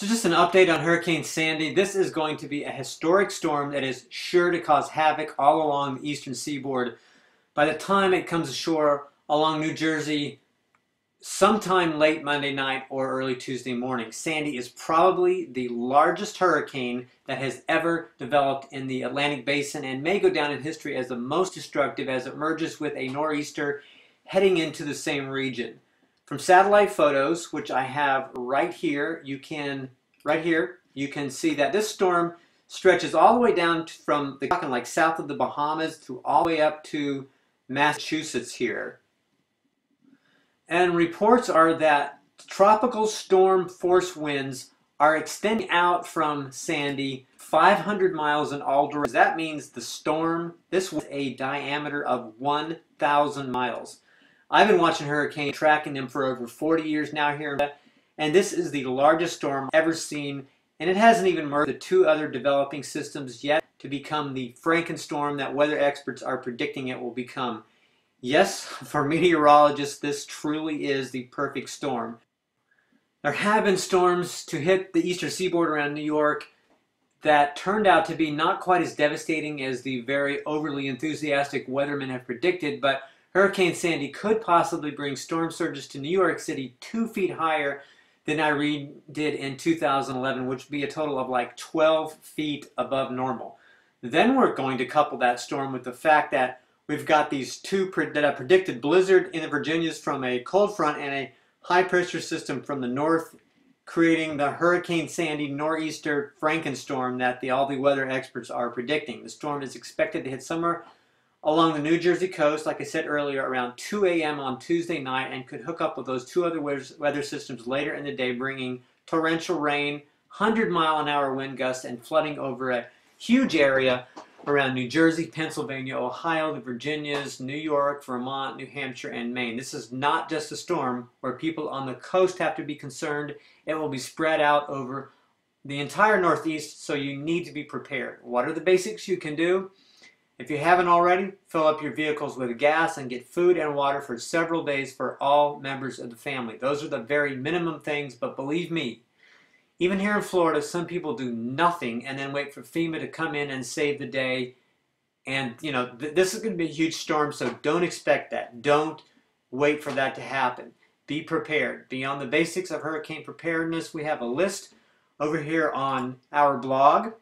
So just an update on Hurricane Sandy. This is going to be a historic storm that is sure to cause havoc all along the eastern seaboard. By the time it comes ashore along New Jersey, sometime late Monday night or early Tuesday morning, Sandy is probably the largest hurricane that has ever developed in the Atlantic basin and may go down in history as the most destructive as it merges with a nor'easter heading into the same region. From satellite photos, which I have right here, you can see that this storm stretches all the way down from the like south of the Bahamas through all the way up to Massachusetts here. And reports are that tropical storm force winds are extending out from Sandy 500 miles in all directions. That means the storm, this was a diameter of 1,000 miles. I've been watching hurricanes, tracking them for over 40 years now here, and this is the largest storm I've ever seen, and it hasn't even merged the two other developing systems yet to become the Frankenstorm that weather experts are predicting it will become. Yes, for meteorologists, this truly is the perfect storm. There have been storms to hit the eastern seaboard around New York that turned out to be not quite as devastating as the very overly enthusiastic weathermen have predicted, but Hurricane Sandy could possibly bring storm surges to New York City 2 feet higher than Irene did in 2011, which would be a total of like 12 feet above normal. Then we're going to couple that storm with the fact that we've got these two that are predicted blizzard in the Virginias from a cold front and a high pressure system from the north, creating the Hurricane Sandy nor'easter Frankenstorm that all the weather experts are predicting. The storm is expected to hit somewhere along the New Jersey coast, like I said earlier, around 2 a.m. on Tuesday night, and could hook up with those two other weather systems later in the day, bringing torrential rain, 100-mile-an-hour wind gusts, and flooding over a huge area around New Jersey, Pennsylvania, Ohio, the Virginias, New York, Vermont, New Hampshire, and Maine. This is not just a storm where people on the coast have to be concerned. It will be spread out over the entire Northeast, so you need to be prepared. What are the basics you can do? If you haven't already, fill up your vehicles with gas and get food and water for several days for all members of the family. Those are the very minimum things, but believe me, even here in Florida, some people do nothing and then wait for FEMA to come in and save the day. And, you know, this is going to be a huge storm, so don't expect that. Don't wait for that to happen. Be prepared. Beyond the basics of hurricane preparedness, we have a list over here on our blog.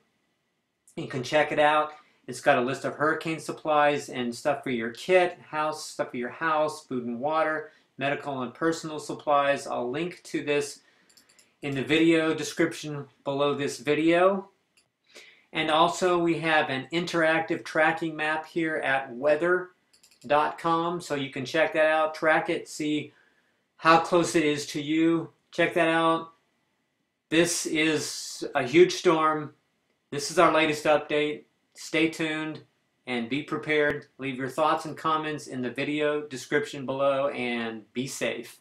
You can check it out. It's got a list of hurricane supplies and stuff for your kit, stuff for your house, food and water, medical and personal supplies. I'll link to this in the video description below this video. And also we have an interactive tracking map here at weather.com. So you can check that out, track it, see how close it is to you. Check that out. This is a huge storm. This is our latest update. Stay tuned and be prepared. Leave your thoughts and comments in the video description below and be safe.